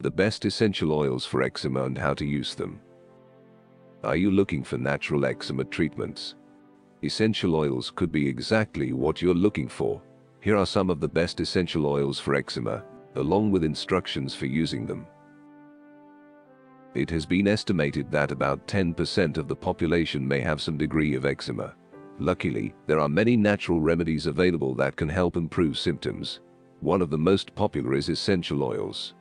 The best essential oils for eczema and how to use them. Are you looking for natural eczema treatments? Essential oils could be exactly what you're looking for. Here are some of the best essential oils for eczema, along with instructions for using them. It has been estimated that about 10% of the population may have some degree of eczema. Luckily, there are many natural remedies available that can help improve symptoms. One of the most popular is essential oils.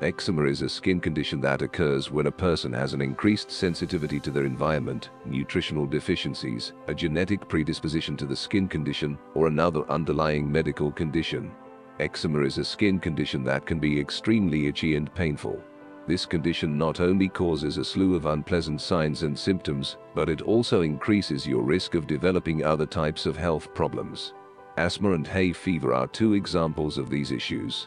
Eczema is a skin condition that occurs when a person has an increased sensitivity to their environment, nutritional deficiencies, a genetic predisposition to the skin condition, or another underlying medical condition. Eczema is a skin condition that can be extremely itchy and painful. This condition not only causes a slew of unpleasant signs and symptoms, but it also increases your risk of developing other types of health problems. Asthma and hay fever are two examples of these issues.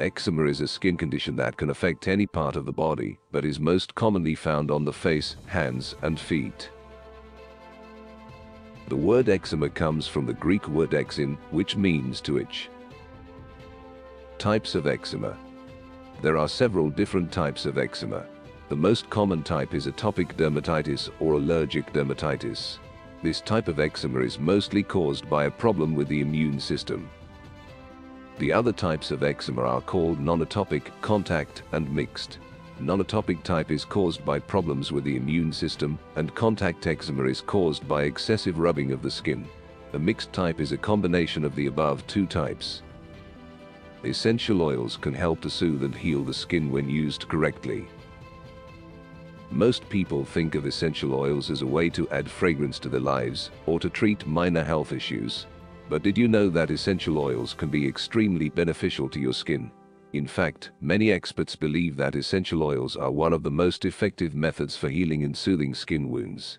Eczema is a skin condition that can affect any part of the body, but is most commonly found on the face, hands, and feet. The word eczema comes from the Greek word exin, which means to itch. Types of eczema. There are several different types of eczema. The most common type is atopic dermatitis or allergic dermatitis. This type of eczema is mostly caused by a problem with the immune system. The other types of eczema are called non-atopic, contact, and mixed. Non-atopic type is caused by problems with the immune system, and contact eczema is caused by excessive rubbing of the skin. The mixed type is a combination of the above two types. Essential oils can help to soothe and heal the skin when used correctly. Most people think of essential oils as a way to add fragrance to their lives or to treat minor health issues. But did you know that essential oils can be extremely beneficial to your skin? In fact, many experts believe that essential oils are one of the most effective methods for healing and soothing skin wounds.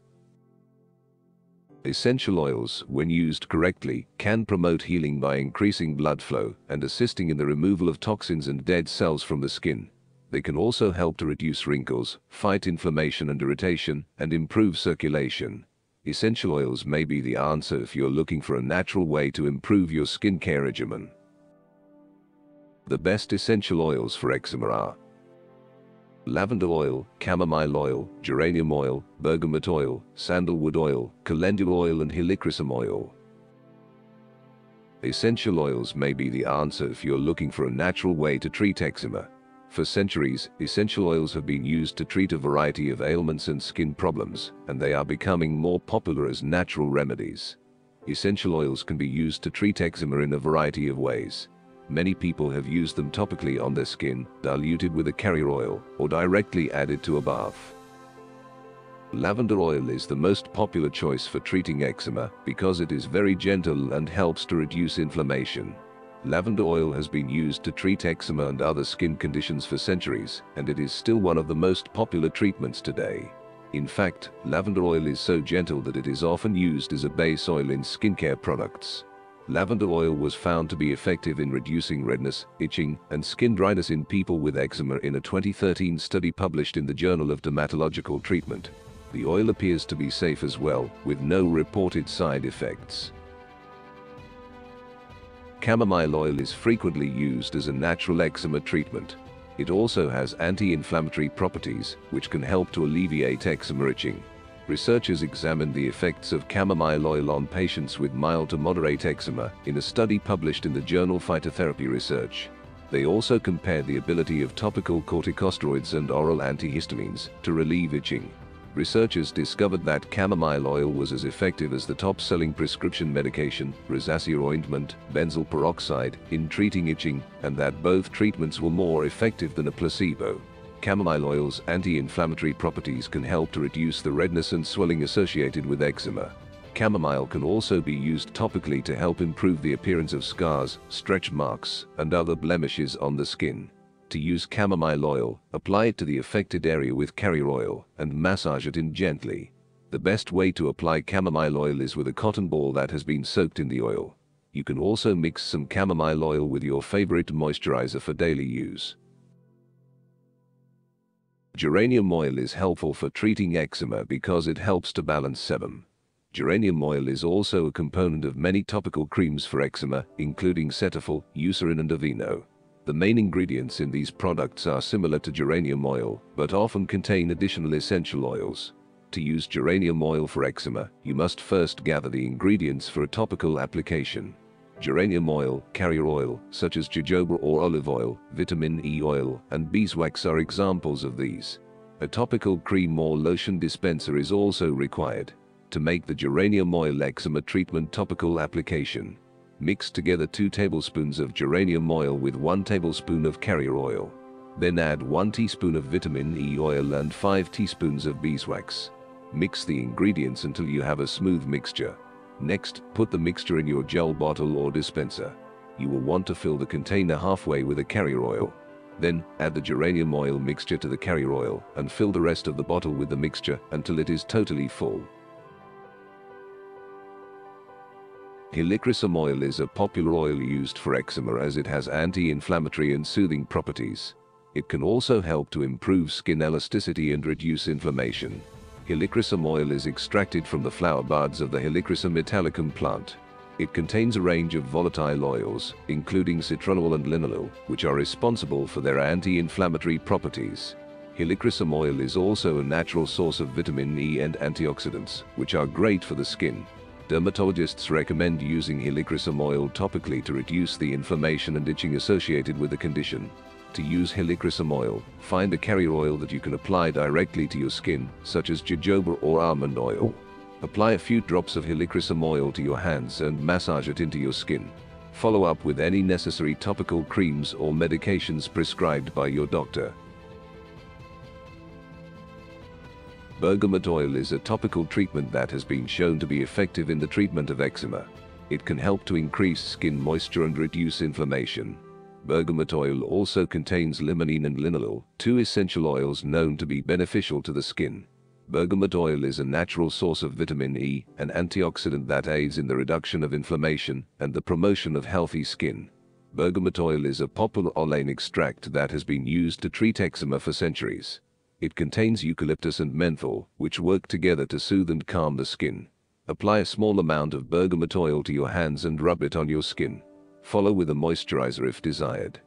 Essential oils, when used correctly, can promote healing by increasing blood flow and assisting in the removal of toxins and dead cells from the skin. They can also help to reduce wrinkles, fight inflammation and irritation, and improve circulation. Essential oils may be the answer if you're looking for a natural way to improve your skincare regimen. The best essential oils for eczema are lavender oil, chamomile oil, geranium oil, bergamot oil, sandalwood oil, calendula oil, and helichrysum oil. Essential oils may be the answer if you're looking for a natural way to treat eczema. For centuries, essential oils have been used to treat a variety of ailments and skin problems, and they are becoming more popular as natural remedies. Essential oils can be used to treat eczema in a variety of ways. Many people have used them topically on their skin, diluted with a carrier oil, or directly added to a bath. Lavender oil is the most popular choice for treating eczema because it is very gentle and helps to reduce inflammation. Lavender oil has been used to treat eczema and other skin conditions for centuries, and it is still one of the most popular treatments today. In fact, lavender oil is so gentle that it is often used as a base oil in skincare products. Lavender oil was found to be effective in reducing redness, itching, and skin dryness in people with eczema in a 2013 study published in the Journal of Dermatological Treatment. The oil appears to be safe as well, with no reported side effects. Chamomile oil is frequently used as a natural eczema treatment. It also has anti-inflammatory properties, which can help to alleviate eczema itching. Researchers examined the effects of chamomile oil on patients with mild to moderate eczema in a study published in the journal Phytotherapy Research. They also compared the ability of topical corticosteroids and oral antihistamines to relieve itching. Researchers discovered that chamomile oil was as effective as the top-selling prescription medication, rosacea ointment, benzoyl peroxide, in treating itching, and that both treatments were more effective than a placebo. Chamomile oil's anti-inflammatory properties can help to reduce the redness and swelling associated with eczema. Chamomile can also be used topically to help improve the appearance of scars, stretch marks, and other blemishes on the skin. To use chamomile oil, apply it to the affected area with carrier oil and massage it in gently. The best way to apply chamomile oil is with a cotton ball that has been soaked in the oil. You can also mix some chamomile oil with your favorite moisturizer for daily use. Geranium oil is helpful for treating eczema because it helps to balance sebum. Geranium oil is also a component of many topical creams for eczema, including Cetaphil, Eucerin, and Aveeno. The main ingredients in these products are similar to geranium oil, but often contain additional essential oils. To use geranium oil for eczema, you must first gather the ingredients for a topical application. Geranium oil, carrier oil, such as jojoba or olive oil, vitamin E oil, and beeswax are examples of these. A topical cream or lotion dispenser is also required. To make the geranium oil eczema treatment topical application, mix together 2 tablespoons of geranium oil with 1 tablespoon of carrier oil. Then add 1 teaspoon of vitamin E oil and 5 teaspoons of beeswax. Mix the ingredients until you have a smooth mixture. Next, put the mixture in your gel bottle or dispenser. You will want to fill the container halfway with a carrier oil. Then, add the geranium oil mixture to the carrier oil and fill the rest of the bottle with the mixture until it is totally full. Helichrysum oil is a popular oil used for eczema as it has anti-inflammatory and soothing properties. It can also help to improve skin elasticity and reduce inflammation. Helichrysum oil is extracted from the flower buds of the Helichrysum italicum plant. It contains a range of volatile oils, including citronol and linalool, which are responsible for their anti-inflammatory properties. Helichrysum oil is also a natural source of vitamin E and antioxidants, which are great for the skin. Dermatologists recommend using helichrysum oil topically to reduce the inflammation and itching associated with the condition. To use helichrysum oil, find a carrier oil that you can apply directly to your skin, such as jojoba or almond oil. Apply a few drops of helichrysum oil to your hands and massage it into your skin. Follow up with any necessary topical creams or medications prescribed by your doctor. Bergamot oil is a topical treatment that has been shown to be effective in the treatment of eczema. It can help to increase skin moisture and reduce inflammation. Bergamot oil also contains limonene and linalool, 2 essential oils known to be beneficial to the skin. Bergamot oil is a natural source of vitamin E, an antioxidant that aids in the reduction of inflammation and the promotion of healthy skin. Bergamot oil is a popular olein extract that has been used to treat eczema for centuries. It contains eucalyptus and menthol, which work together to soothe and calm the skin. Apply a small amount of bergamot oil to your hands and rub it on your skin. Follow with a moisturizer if desired.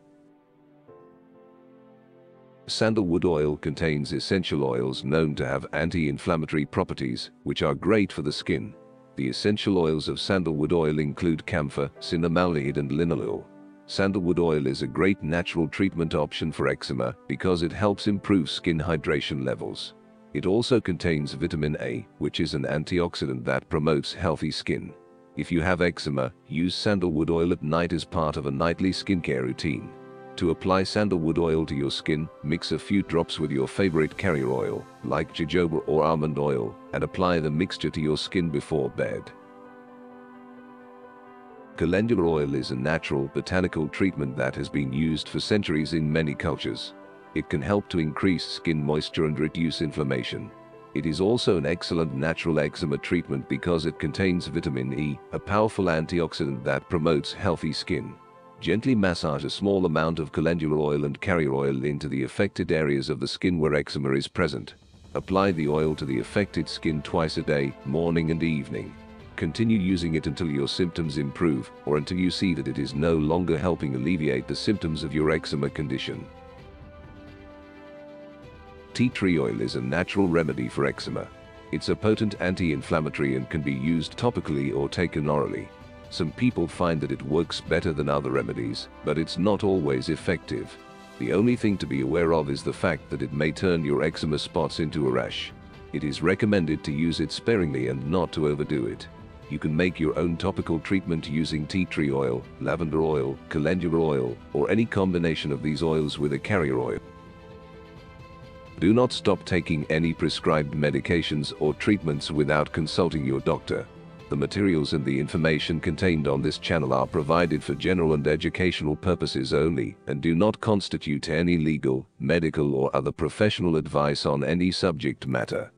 Sandalwood oil contains essential oils known to have anti-inflammatory properties, which are great for the skin. The essential oils of sandalwood oil include camphor, cinnamaldehyde and linalool. Sandalwood oil is a great natural treatment option for eczema because it helps improve skin hydration levels. It also contains vitamin A, which is an antioxidant that promotes healthy skin. If you have eczema, use sandalwood oil at night as part of a nightly skincare routine. To apply sandalwood oil to your skin, mix a few drops with your favorite carrier oil, like jojoba or almond oil, and apply the mixture to your skin before bed. Calendula oil is a natural botanical treatment that has been used for centuries in many cultures. It can help to increase skin moisture and reduce inflammation. It is also an excellent natural eczema treatment because it contains vitamin E, a powerful antioxidant that promotes healthy skin. Gently massage a small amount of calendula oil and carrier oil into the affected areas of the skin where eczema is present. Apply the oil to the affected skin twice a day, morning and evening. Continue using it until your symptoms improve or until you see that it is no longer helping alleviate the symptoms of your eczema condition. Tea tree oil is a natural remedy for eczema. It's a potent anti-inflammatory and can be used topically or taken orally. Some people find that it works better than other remedies, but it's not always effective. The only thing to be aware of is the fact that it may turn your eczema spots into a rash. It is recommended to use it sparingly and not to overdo it. You can make your own topical treatment using tea tree oil, lavender oil, calendula oil, or any combination of these oils with a carrier oil. Do not stop taking any prescribed medications or treatments without consulting your doctor. The materials and the information contained on this channel are provided for general and educational purposes only and do not constitute any legal, medical, or other professional advice on any subject matter.